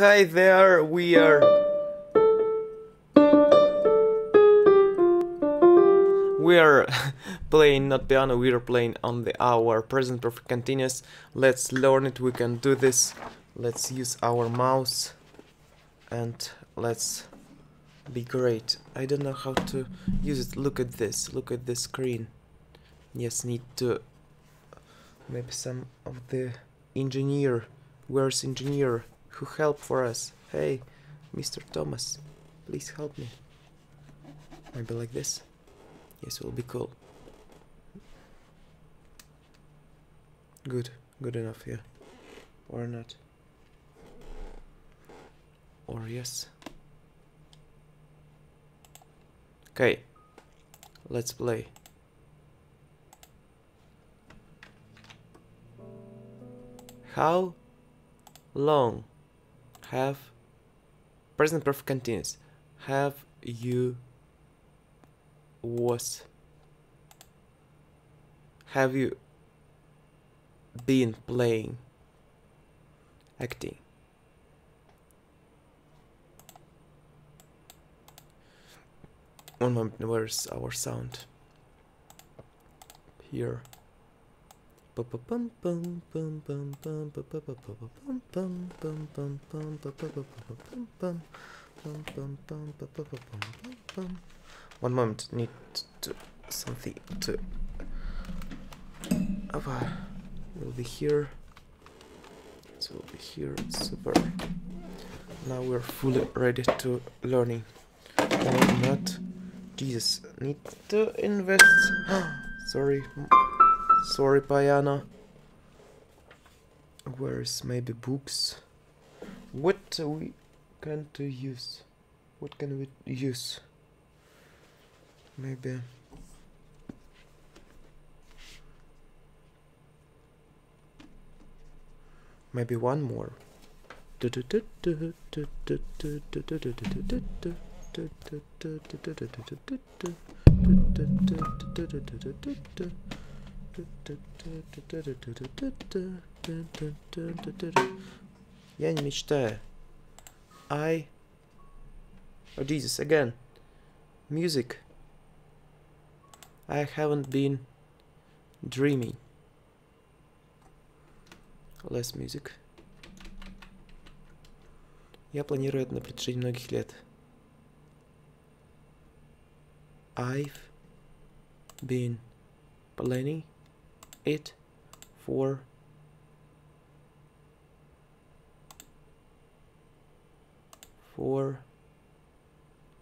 Hi there, we are... We are playing, not piano, we are playing on the hour, present perfect continuous. Let's learn it, we can do this. Let's use our mouse and let's be great. I don't know how to use it. Look at this screen. Yes, need to... Maybe some of the engineer. Where's engineer? Who help for us? Hey, Mr. Thomas, please help me. Maybe like this? Yes, will be cool. Good, good enough, yeah. Or not. Or yes. Okay, let's play. How long have present perfect continuous have you was have you been playing acting? One moment, where's our sound? Here. One moment, need to something to will be here. It will be here. Super. Now we're fully ready to learning. Or not. Jesus, need to invest. Sorry. Sorry, piano. Where's maybe books? What we can to use? What can we use? Maybe one more. Я не мечтаю. I... Oh Jesus, again. Music. I haven't been dreaming. Less music. Я планирую это на протяжении многих лет. I've been planning it for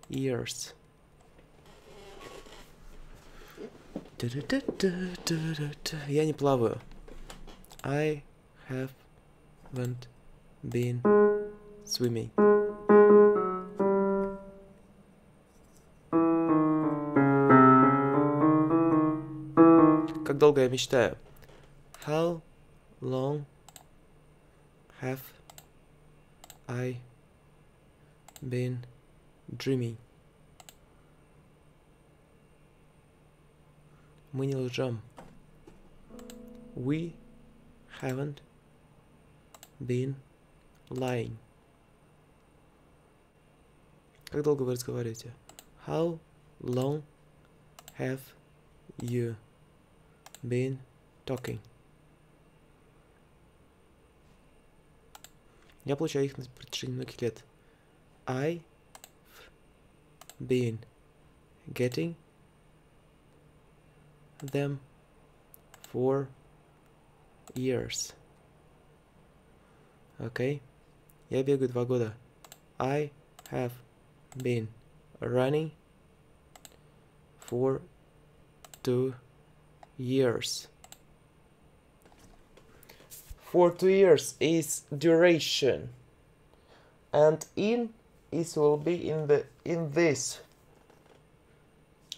years. Я не плаваю. I haven't been swimming. Как долго я мечтаю. How long have I been dreaming? Мы не лжем. We haven't been lying. Как долго вы разговариваете? How long have you been talking? Я получаю их на протяжении многих лет. I've been getting them for years. Okay. Я бегаю 2 года. I have been running for 2 years. For 2 years is duration, and in is will be in the in this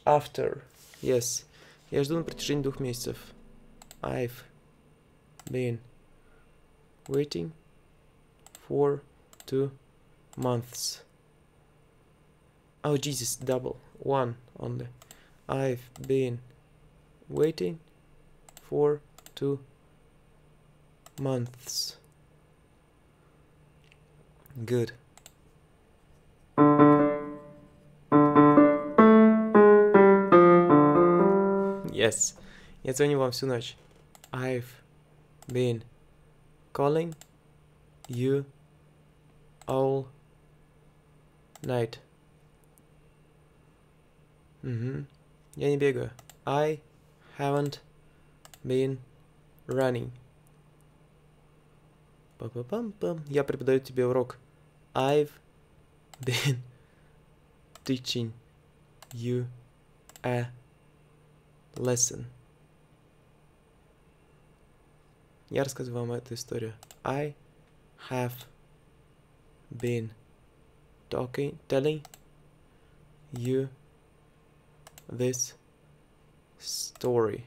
after. Yes. Я жду на протяжении 2 месяцев. I've been waiting for 2 months. Oh Jesus, double. 1 only. I've been waiting for 2 months. Good. Yes, я звоню вам всю ночь. I've been calling you all night. Mm-hmm. Я не бегаю. I haven't been running. Па-па-пам-пам. Я преподаю тебе урок. I've been teaching you a lesson. Я рассказываю вам эту историю. I have been telling you this story.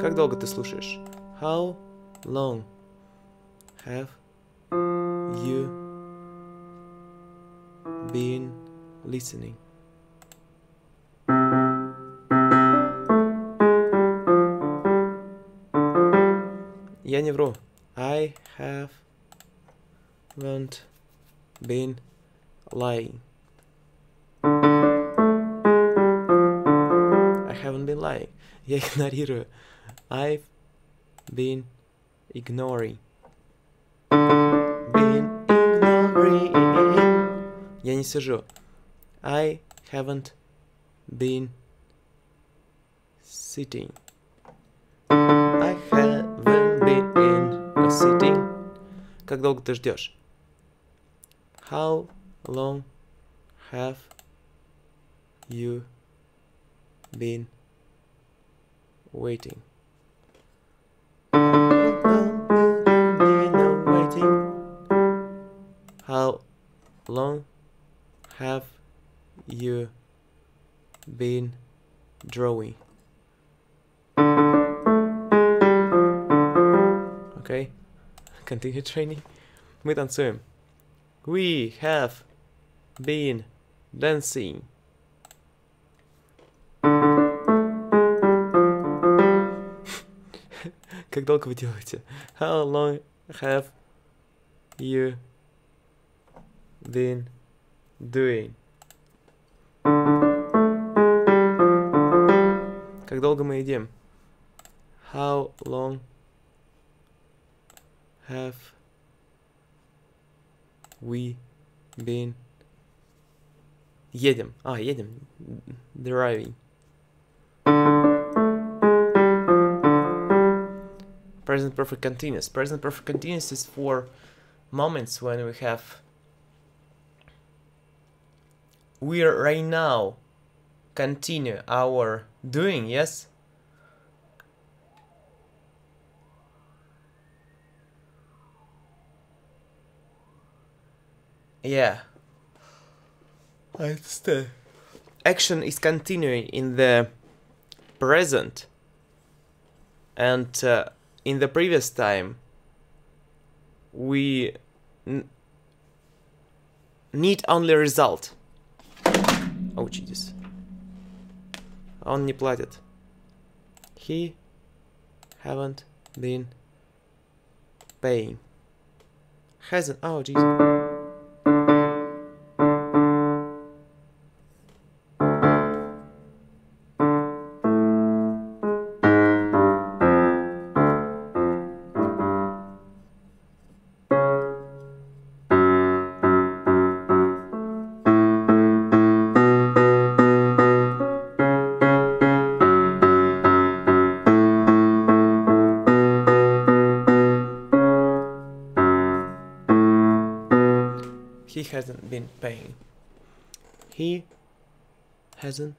Как долго ты слушаешь? How long have you been listening? Я не вру. I haven't been lying. I haven't been lying. Я игнорирую. I've been ignoring. Been ignoring. Я не сижу. I haven't been sitting. I haven't been sitting. Как долго ты ждешь? How long have you been waiting? How long have you been drawing? Okay, continue training. Мы танцуем. We have been dancing. Как долго вы делаете? How long have you been doing? Как долго мы едим? How long have we been едем? А, едем. Driving. Present perfect continuous. Present perfect continuous is for moments when we have. We are right now continue our doing, yes? Yeah. I understand. Action is continuing in the present and in the previous time, we need only result. Oh, Jesus. Он не платит. He haven't been paying. Hasn't. Oh, Jesus. He hasn't been paying. He hasn't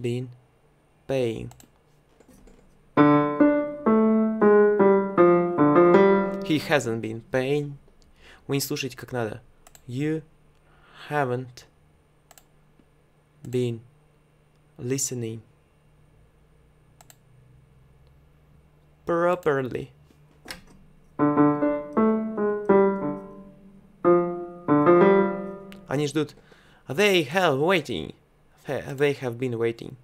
been paying. He hasn't been paying. Вы не слушаете как надо. You haven't been listening properly. Они ждут. They have waiting. They have been waiting.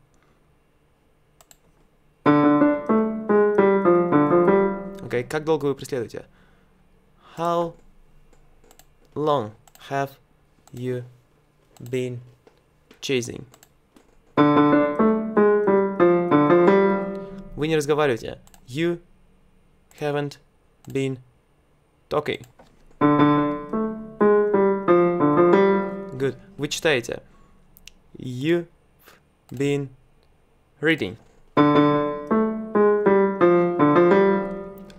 Okay, как долго вы преследуете? How long have you been chasing? Вы не разговариваете. You haven't been talking. Good. Вы читаете. You've been reading.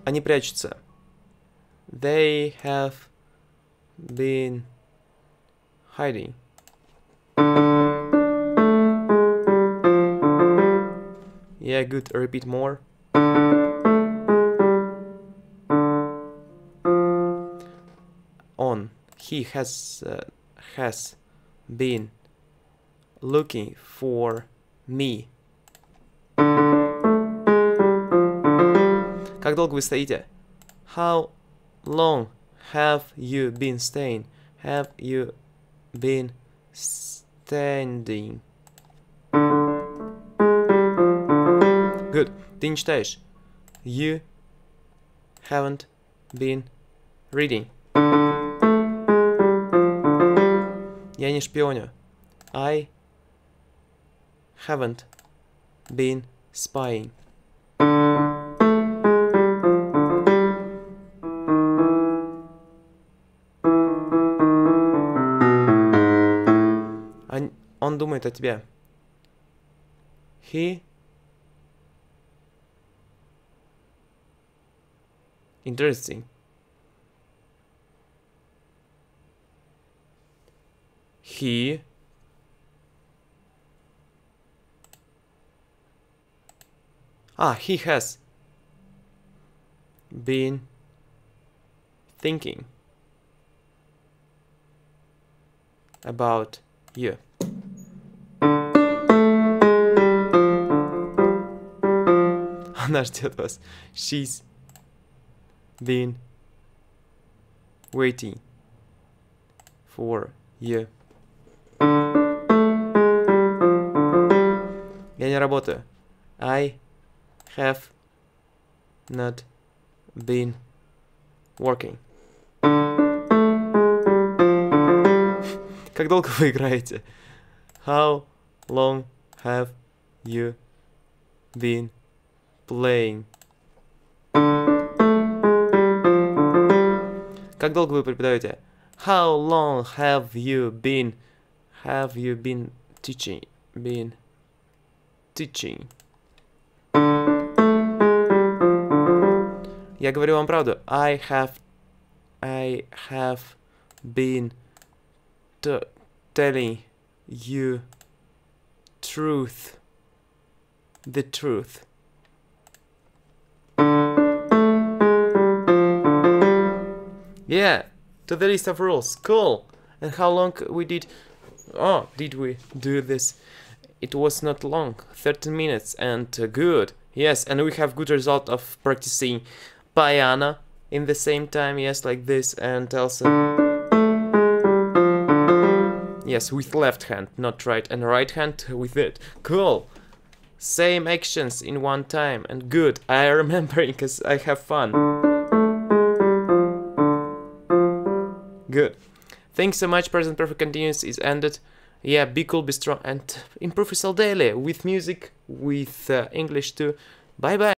Они прячутся. They have been hiding. Yeah, good. Repeat more. On. He has been looking for me. Как долго вы стоите? How long have you been staying? Have you been standing? Good. Ты не читаешь. You haven't been reading. Я не шпионю. I haven't been spying. Он думает о тебе. He interesting. He he has been thinking about you. Она ждет вас. She's been waiting for you. Я не работаю. I have not been working. Как долго вы играете? How long have you been playing? Как долго вы преподаете? How long have you been teaching? Я говорю вам правду. I have been telling you the truth. Yeah, to the list of rules. Cool. And how long did we do this? It was not long, 13 minutes, and good. Yes, and we have good result of practicing piano in the same time. Yes, like this, and also yes, with left hand, not right, and right hand with it. Cool. Same actions in one time, and good. I remember because I have fun. Good. Thanks so much. Present Perfect Continuous is ended. Yeah, be cool, be strong, and improve yourself daily with music, with English too. Bye bye.